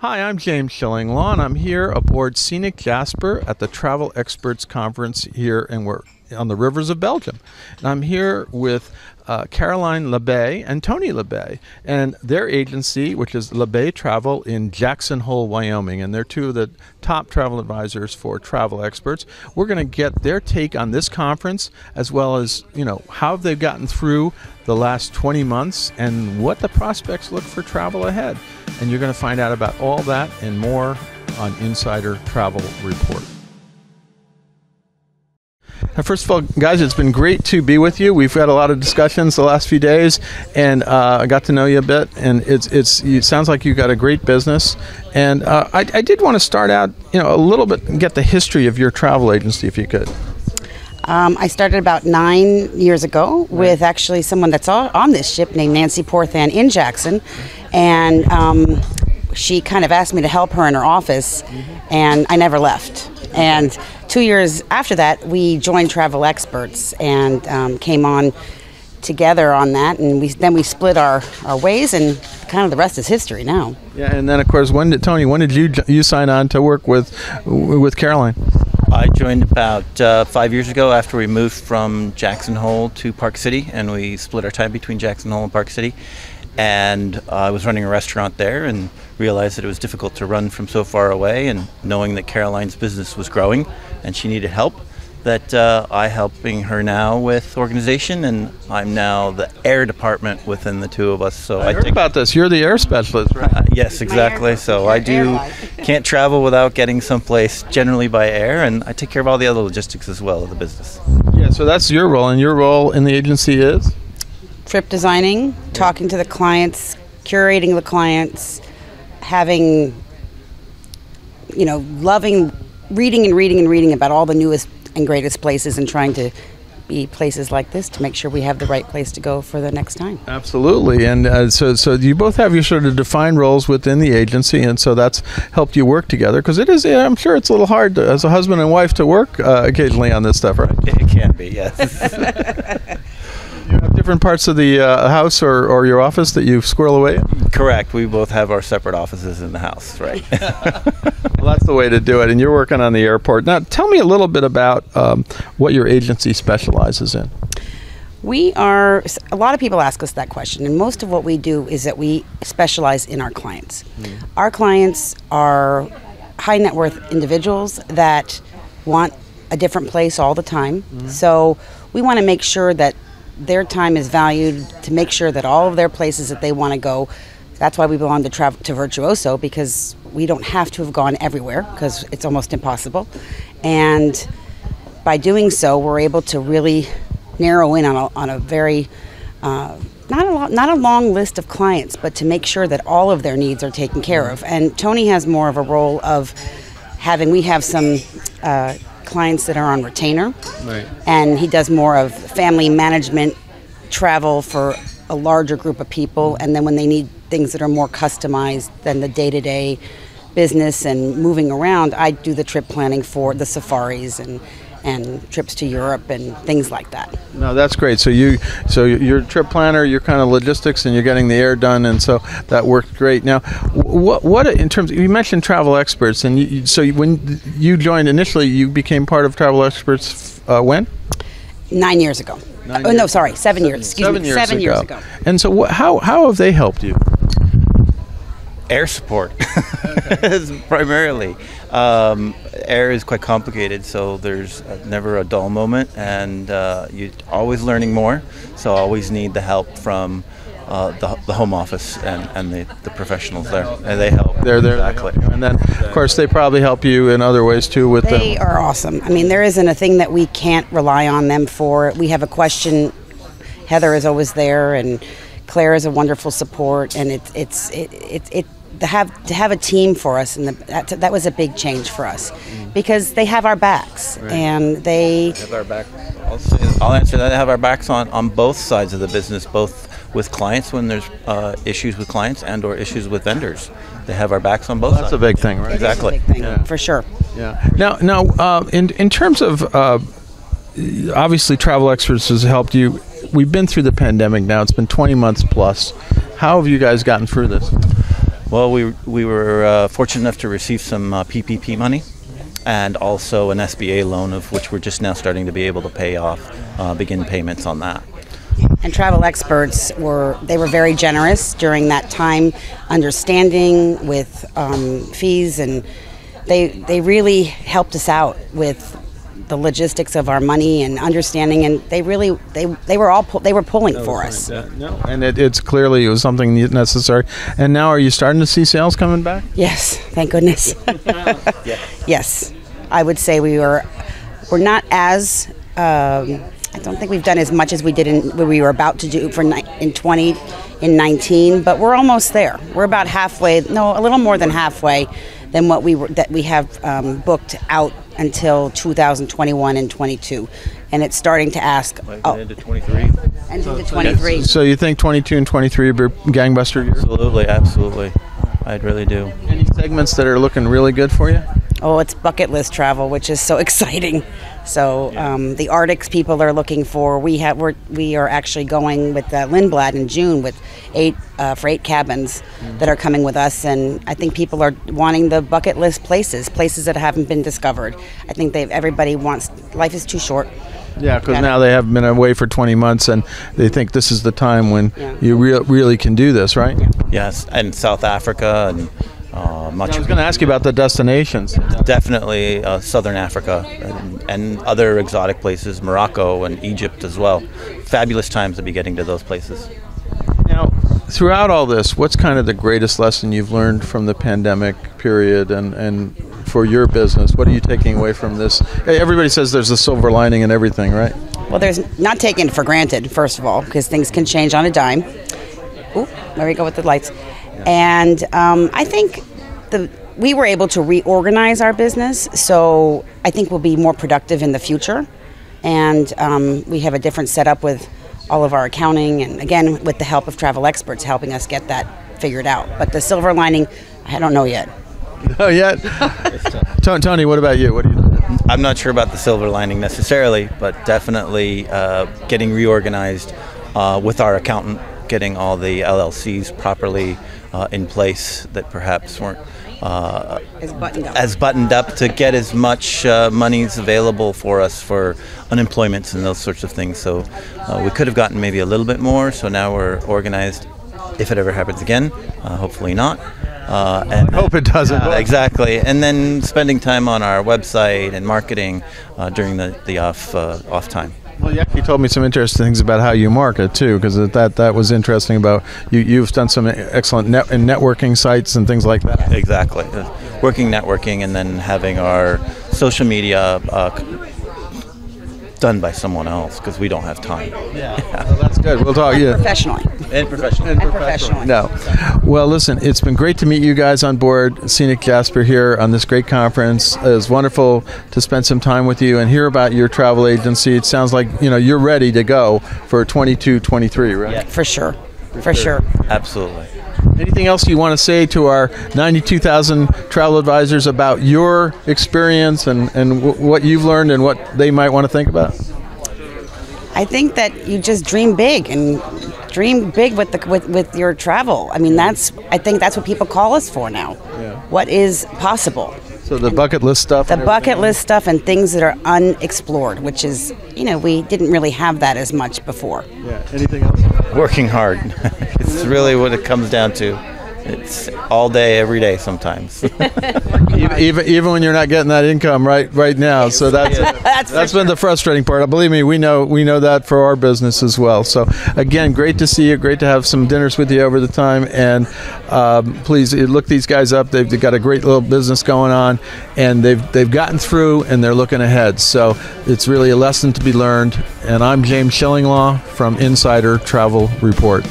Hi, I'm James Shillinglaw, and I'm here aboard Scenic Jasper at the Travel Experts Conference here, and we're on the rivers of Belgium. And I'm here with Caroline Labbé and Tony Labbé and their agency, which is Labbé Travel in Jackson Hole, Wyoming. And they're two of the top travel advisors for travel experts. We're going to get their take on this conference, as well as, you know, how they've gotten through the last 20 months and what the prospects look for travel ahead. And you're going to find out about all that and more on Insider Travel Report. Now, first of all, guys, it's been great to be with you. We've had a lot of discussions the last few days, and I got to know you a bit. And it sounds like you've got a great business. And I did want to start out, you know, a little bit and get the history of your travel agency, if you could. I started about 9 years ago with actually someone that's on this ship named Nancy Porthan in Jackson, and she kind of asked me to help her in her office, and I never left. And 2 years after that, we joined Travel Experts and came on together on that, and then we split our ways, and kind of the rest is history now. Yeah, and then of course, Tony, when did you sign on to work with Caroline? I joined about 5 years ago after we moved from Jackson Hole to Park City, and we split our time between Jackson Hole and Park City. And I was running a restaurant there and realized that it was difficult to run from so far away, and knowing that Caroline's business was growing and she needed help, that I'm helping her now with organization, and I'm now the air department within the two of us. So I heard about this. You're the air specialist, right? Yes, exactly. So I do can't travel without getting someplace generally by air, and I take care of all the other logistics as well of the business. Yeah, so that's your role, and your role in the agency is trip designing, talking to the clients, curating the clients, having, you know, loving reading about all the newest and greatest places, and trying to be places like this to make sure we have the right place to go for the next time. Absolutely. And so you both have your sort of defined roles within the agency, and so that's helped you work together, because it is, I'm sure it's a little hard to, as a husband and wife, to work occasionally on this stuff, right? It can be, yes. You have different parts of the house or your office that you squirrel away in? Correct. We both have our separate offices in the house, right? Well, that's the way to do it. And you're working on the airport. Now, tell me a little bit about what your agency specializes in. A lot of people ask us that question, and most of what we do is that we specialize in our clients. Our clients are high net worth individuals that want a different place all the time. So we want to make sure that their time is valued, to make sure that all of their places that they want to go. That's why we belong to Virtuoso, because we don't have to have gone everywhere, because it's almost impossible. And by doing so, we're able to really narrow in on a very not a long list of clients, but to make sure that all of their needs are taken care of. And Tony has more of a role of we have some clients that are on retainer, and he does more of family management travel for a larger group of people, and then when they need things that are more customized than the day-to-day business and moving around, I do the trip planning for the safaris and trips to Europe and things like that. No, that's great. So you're a trip planner, you're kind of logistics, and you're getting the air done, and so that worked great. Now, what in terms, you mentioned Travel Experts, and so when you joined initially, you became part of Travel Experts when? 9 years ago. 9 years? No, sorry, seven years ago. And so how have they helped you? Air support, primarily. Air is quite complicated, so there's never a dull moment, and you're always learning more, so always need the help from the home office and the professionals there, and they help. They're there, exactly. And then, of course, they probably help you in other ways too. They are awesome. I mean, there isn't a thing that we can't rely on them for. We have a question, Heather is always there, and Claire is a wonderful support, and to have a team for us, and that was a big change for us, because they have our backs, and they have our back. I'll answer that. They have our backs on both sides of the business, both with clients when there's issues with clients and/or issues with vendors. They have our backs on both sides. That's a big thing, right? Exactly. It is a big thing, for sure. Yeah. Now, in terms of obviously, Travel Experts has helped you. We've been through the pandemic now. It's been 20 months plus. How have you guys gotten through this? Well, we were fortunate enough to receive some PPP money and also an SBA loan, of which we're just now starting to be able to pay off, begin payments on that. And Travel Experts were very generous during that time, understanding with fees, and they really helped us out with the logistics of our money and understanding, and they were pulling for us. No, and it's clearly it was something necessary. And now, are you starting to see sales coming back? Yes, thank goodness. Yeah. Yes, I would say we're not as. I don't think we've done as much as we did when we were about to do in 19, but we're almost there. We're about halfway. No, a little more than halfway than what we have booked out until 2021 and 22, and it's starting to ask. Into 23. Into 23. So you think 22 and 23 are gangbuster years? Absolutely, absolutely. I really do. Any segments that are looking really good for you? Oh, it's bucket list travel, which is so exciting. So the Arctic people are looking for. We are actually going with Lindblad in June with eight cabins that are coming with us, and I think people are wanting the bucket list places that haven't been discovered. I think everybody wants. Life is too short. Yeah, because now they have been away for 20 months, and they think this is the time when you really can do this, right? Yeah. Yes, and South Africa and. I was going to ask you about the destinations. Definitely Southern Africa and other exotic places, Morocco and Egypt as well. Fabulous times to be getting to those places. Now, throughout all this, what's kind of the greatest lesson you've learned from the pandemic period and for your business? What are you taking away from this? Everybody says there's a silver lining in everything, right? Well, there's not taken for granted, first of all, because things can change on a dime. Ooh, there we go with the lights. And I think we were able to reorganize our business, so I think we'll be more productive in the future. And we have a different setup with all of our accounting, and again, with the help of Travel Experts helping us get that figured out. But the silver lining, I don't know yet. Not yet? Tony, what about you? What do you think? I'm not sure about the silver lining necessarily, but definitely getting reorganized with our accountant, getting all the LLCs properly in place that perhaps weren't as buttoned up to get as much monies available for us for unemployments and those sorts of things. So we could have gotten maybe a little bit more, so now we're organized if it ever happens again. Hopefully not. And I hope it doesn't. Exactly. And then spending time on our website and marketing during the off time. Well, yeah, you told me some interesting things about how you market too, because that was interesting about you've done some excellent networking sites and things like that. Exactly, working networking and then having our social media done by someone else because we don't have time. Yeah. Well, that's good. We'll talk. Yeah. Professionally. And professionally. And professionally. No. Well, listen, it's been great to meet you guys on board Scenic Jasper here on this great conference. It was wonderful to spend some time with you and hear about your travel agency. It sounds like, you know, you're ready to go for 22-23, right? Yeah, for sure. For sure. Absolutely. Anything else you want to say to our 92,000 travel advisors about your experience and what you've learned and what they might want to think about? I think that you just dream big and dream big with your travel. I mean, I think that's what people call us for now. Yeah. What is possible? So the bucket list stuff. The bucket list stuff and things that are unexplored, which is, you know, we didn't really have that as much before. Yeah. Anything else? Working hard. It's really what it comes down to. It's all day, every day, sometimes. even when you're not getting that income right now. So that's been the frustrating part. Believe me, we know that for our business as well. So again, great to see you. Great to have some dinners with you over the time. And please look these guys up. They've got a great little business going on, and they've gotten through, and they're looking ahead. So it's really a lesson to be learned. And I'm James Shillinglaw from Insider Travel Report.